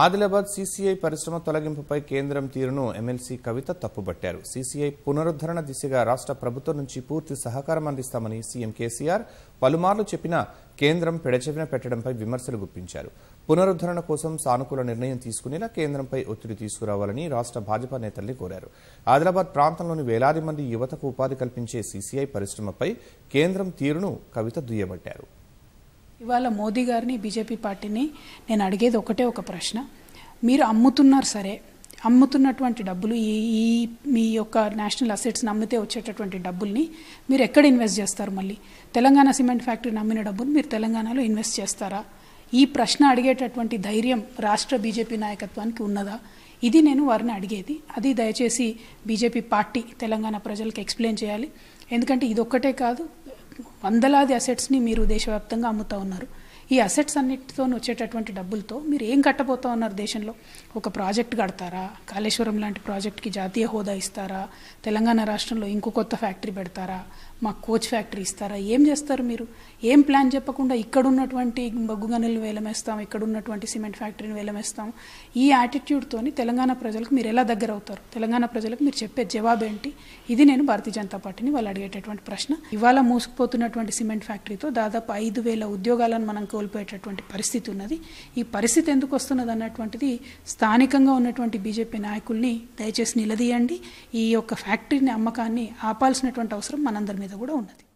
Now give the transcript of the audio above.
Adilabad CCI పరిశ్రమ తొలగింపుపై కేంద్రం తీరును ఎమ్మెల్సీ కవిత తప్పుబట్టారు। सीसीआई పునరుద్ధరణ దిశగా రాష్ట్ర ప్రభుత్వం నుంచి పూర్తి సహకారం అందిస్తామని సీఎం కేసీఆర్ పలుమార్లు చెప్పినా కేంద్రం పెడచెవిన పెట్టడంపై విమర్శలు గుప్పించారు। పునరుద్ధరణ కోసం సానుకూల నిర్ణయం తీసుకునేలా కేంద్రంపై ఒత్తిడి తీసుకురావాలని రాష్ట్ర భాజపా నేతల్ని కోరారు। ఆదిలాబాద్ ప్రాంతంలోని వేలాది మంది యువతకు ఉపాధి కల్పించే सीसीआई పరిశ్రమపై కేంద్రం తీరును కవిత దుయ్యబట్టారు। इवाला मोदी गारिनी बीजेपी पार्टीनी नेनु अडिगेदि ओकटे ओक प्रश्न, मीरु अम्मुतुन्नारु सरे, అమ్ముతున్నటువంటి డబ్బులు ఈ మీ యొక్క నేషనల్ అసెట్స్ నమ్మితే వచ్చేటటువంటి డబ్బుల్ని మీరు ఎక్కడ ఇన్వెస్ట్ చేస్తారు? మళ్ళీ తెలంగాణ సిమెంట్ ఫ్యాక్టరీ నమ్మిన డబ్బులు మీరు తెలంగాణలో ఇన్వెస్ట్ చేస్తారా? ఈ ప్రశ్న అడిగేటటువంటి ధైర్యం రాష్ట్ర బీజేపీ నాయకత్వానికి ఉన్నదా? ఇది నేను వారిని అడిగేది। అది దయచేసి బీజేపీ పార్టీ తెలంగాణ ప్రజలకు ఎక్స్ప్లెయిన్ చేయాలి। ఎందుకంటే ఇది ఒక్కటే కాదు, వందలాది అసెట్స్ని మీరు దేశవ్యాప్తంగా అమ్ముతా ఉన్నారు। ఈ అసెట్స్ అన్నిటితో వచ్చేటటువంటి డబ్బులతో మీరు ఏం కట్టబోతా ఉన్నారు? దేశంలో ఒక ప్రాజెక్ట్ కడతారా? కాళేశ్వరం లాంటి ప్రాజెక్ట్కి జాతీయ హోదా ఇస్తారా? తెలంగాణ రాష్ట్రంలో ఇంకో కొత్త ఫ్యాక్టరీ పెడతారా? మా కోచ్ ఫ్యాక్టరీ ఇస్తారా? ఏం చేస్తారు మీరు? ఏం ప్లాన్ చెప్పకుండా ఇక్కడున్నటువంటి బొగ్గు గనులు వేలమేస్తాం, ఇక్కడున్నటువంటి సిమెంట్ ఫ్యాక్టరీని వేలమేస్తాం, ఈ యాటిట్యూడ్తో తెలంగాణ ప్రజలకు మీరు ఎలా దగ్గర అవుతారు? తెలంగాణ ప్రజలకు మీరు చెప్పే జవాబు ఏంటి? ఇది నేను భారతీయ జనతా పార్టీని వాళ్ళు అడిగేటటువంటి ప్రశ్న। ఇవాళ మూసుకుపోతున్నటువంటి సిమెంట్ ఫ్యాక్టరీతో దాదాపు 5000 ఉద్యోగాలను మనం కోల్పోయేటటువంటి పరిస్థితి ఉన్నది। ఈ పరిస్థితి ఎందుకు వస్తున్నది అన్నటువంటిది స్థానికంగా ఉన్నటువంటి బీజేపీ నాయకుల్ని దయచేసి నిలదీయండి। ఈ యొక్క ఫ్యాక్టరీని అమ్మకాన్ని ఆపాల్సినటువంటి అవసరం మనందరి మీద కూడా ఉన్నది।